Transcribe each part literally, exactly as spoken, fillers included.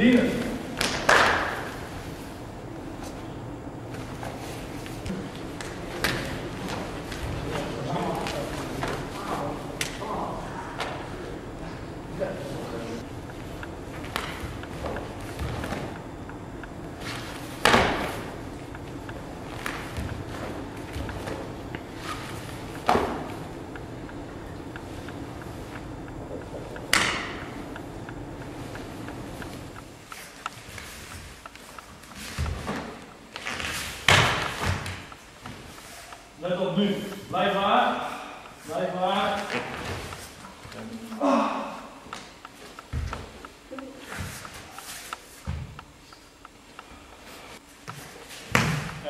Hier. Let op nu. Blijf waar. Blijf waar. Ah.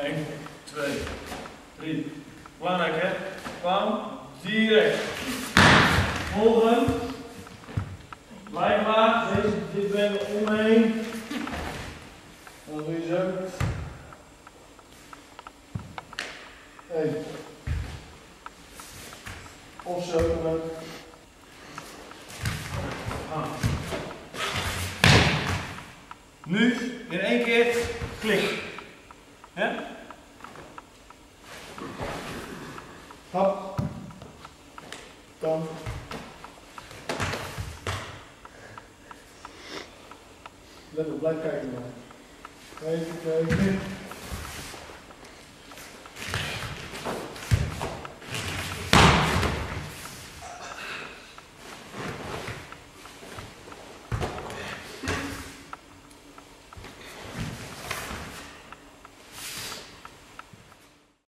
een, twee, drie. Belangrijk hè? Kwam. Direct. Volgen. Blijf waar. Deze, dit ben je omheen. Dan doe je zo. Even. Of zo, dan ook. Ah. Nu in één keer klik. Hè? Hap. Dan. Let op, blijf kijken. Even kijken.